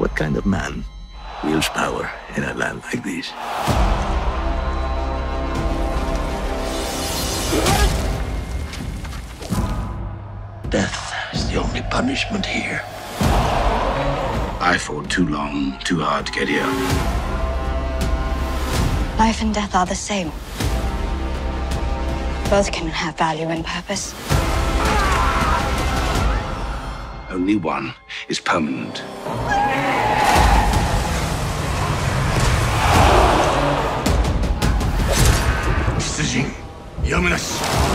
What kind of man wields power in a land like this? Death is the only punishment here. I fought too long, too hard to get here. Life and death are the same. Both can have value and purpose. Only one is permanent. Decision. Yominous.